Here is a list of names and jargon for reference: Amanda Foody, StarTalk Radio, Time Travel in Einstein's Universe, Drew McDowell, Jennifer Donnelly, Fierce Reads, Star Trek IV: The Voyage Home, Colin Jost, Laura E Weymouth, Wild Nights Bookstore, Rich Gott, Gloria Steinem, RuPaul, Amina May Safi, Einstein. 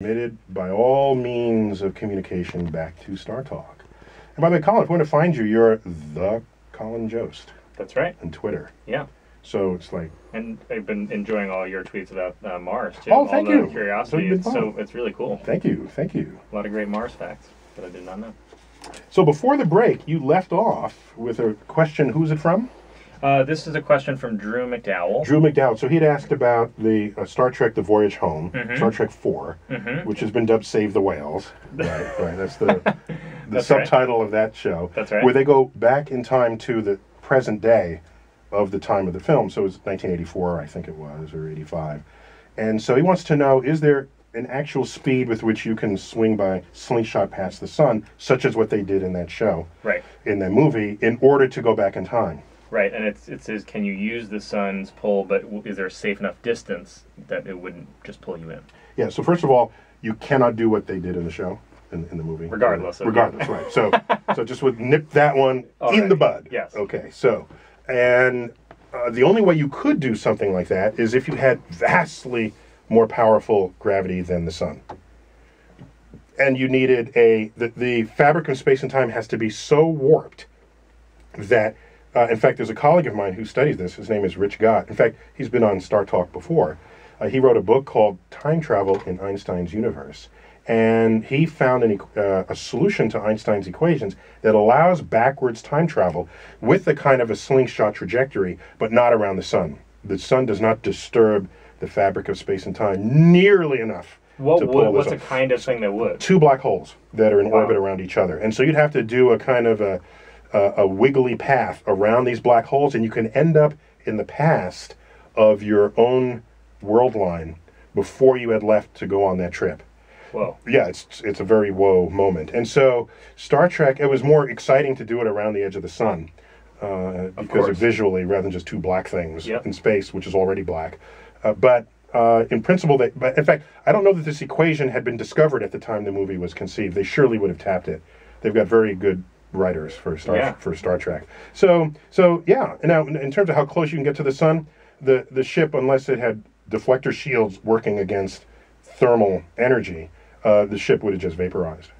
Submitted by all means of communication back to StarTalk. And by the way, Colin, if we want to find you, you're the Colin Jost. That's right. On Twitter. Yeah. So it's like... And I've been enjoying all your tweets about Mars, too. Oh, thank you. All the curiosity. So it's really cool. Thank you. Thank you. A lot of great Mars facts that I did not know. So before the break, you left off with a question. Who's it from? This is a question from Drew McDowell. Drew McDowell. So he'd asked about the Star Trek: The Voyage Home, Star Trek IV, which has been dubbed "Save the Whales." Right, right. That's the subtitle of that show. That's right. Where they go back in time to the present day of the time of the film. So it was 1984, I think it was, or 85. And so he wants to know: is there an actual speed with which you can swing by, slingshot past the sun, such as what they did in that show, right, in that movie, in order to go back in time? Right, and it says, can you use the sun's pull, but is there a safe enough distance that it wouldn't just pull you in? Yeah, so first of all, you cannot do what they did in the show, in the movie. Regardless. Regardless, right. So just would nip that one in the bud. Yes. Okay, so, and the only way you could do something like that is if you had vastly more powerful gravity than the sun. And you needed the fabric of space and time has to be so warped that... in fact, there's a colleague of mine who studies this. His name is Rich Gott. In fact, he's been on Star Talk before. He wrote a book called Time Travel in Einstein's Universe. And he found a solution to Einstein's equations that allows backwards time travel with the kind of a slingshot trajectory, but not around the sun. The sun does not disturb the fabric of space and time nearly enough. What's the kind of thing that would? Two black holes that are in orbit around each other. And so you'd have to do a kind of a wiggly path around these black holes, and you can end up in the past of your own world line before you had left to go on that trip. Whoa. Yeah, it's a very whoa moment. And so Star Trek, it was more exciting to do it around the edge of the sun because of visually, rather than just two black things in space, which is already black. But in principle, in fact, I don't know that this equation had been discovered at the time the movie was conceived. They surely would have tapped it. They've got very good writers for Star Trek. So yeah. Now, in terms of how close you can get to the sun, the ship, unless it had deflector shields working against thermal energy, the ship would have just vaporized.